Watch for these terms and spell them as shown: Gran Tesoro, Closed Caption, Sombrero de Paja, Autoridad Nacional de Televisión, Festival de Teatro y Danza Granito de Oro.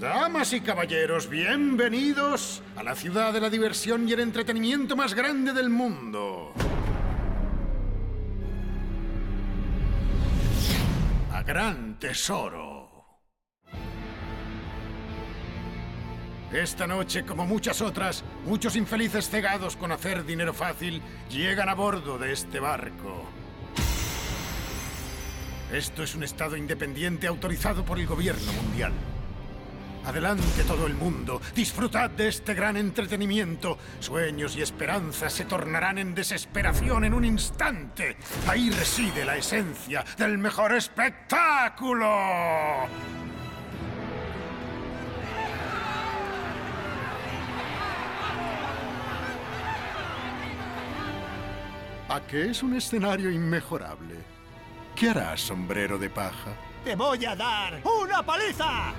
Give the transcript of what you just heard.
Damas y caballeros, bienvenidos a la ciudad de la diversión y el entretenimiento más grande del mundo. A Gran Tesoro. Esta noche, como muchas otras, muchos infelices cegados con hacer dinero fácil llegan a bordo de este barco. Esto es un estado independiente autorizado por el gobierno mundial. Adelante todo el mundo, disfrutad de este gran entretenimiento. Sueños y esperanzas se tornarán en desesperación en un instante. Ahí reside la esencia del mejor espectáculo. ¿A qué es un escenario inmejorable? ¿Qué harás, sombrero de paja? ¡Te voy a dar una paliza!